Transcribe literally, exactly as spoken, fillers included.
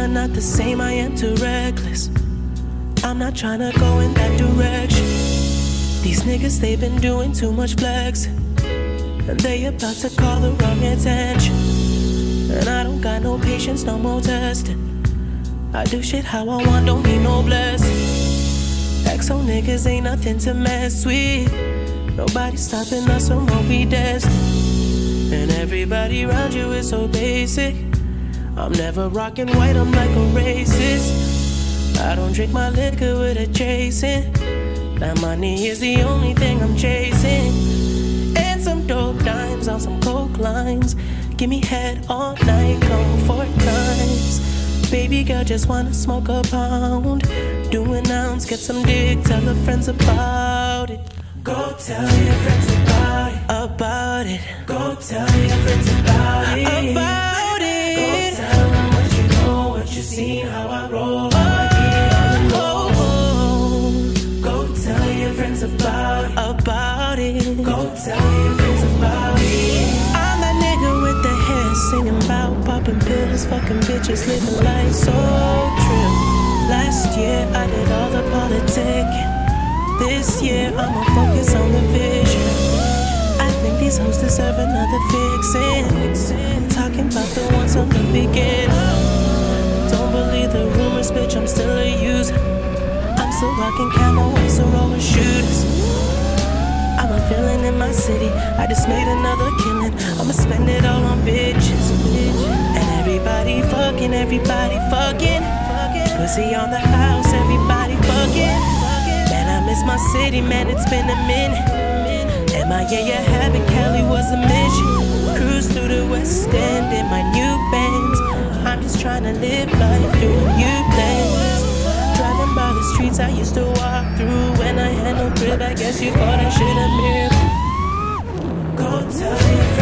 are not the same, I am too reckless. I'm not tryna go in that direction. These niggas, they've been doing too much flexing, and they about to call the wrong attention. And I don't got no patience, no more testing. I do shit how I want, don't need no blessing. X O niggas ain't nothing to mess with. Nobody stopping us from what we destined. And everybody around you is so basic. I'm never rocking white, I'm like a racist. I don't drink my liquor with a chasing. Now money is the only thing I'm chasing. And some dope dimes on some coke lines. Give me head all night, come four times. Baby girl, just wanna smoke a pound. Do an ounce, get some dick, tell her friends about it. Go tell your friends about it. About it. Go tell your friends about it. About it. Go tell them what you know, what you seen, how I roll, how I get on the roll. Go tell your friends about it. About it. Go tell your friends about it. I'm that nigga with the hair singing about popping pills, fucking bitches, living life so true. Last year I did all the politic. This year, I'ma focus on the vision. I think these hoes deserve another fixin'. Talking about the ones from the beginning. Don't believe the rumors, bitch, I'm still a user. I'm still rockin' camo, I'm still rollin' shooters. I'm a villain in my city, I just made another killing. I'ma spend it all on bitches. And everybody fuckin', everybody fuckin'. Pussy on the house, everybody fuckin'. It's my city, man, it's been a minute. M I A, you haven't, Cali was a mission. Cruise through the West End in my new Benz. I'm just trying to live life through a new lens. Driving by the streets I used to walk through. When I had no crib, I guess you thought I should have lived. Go tell your friends.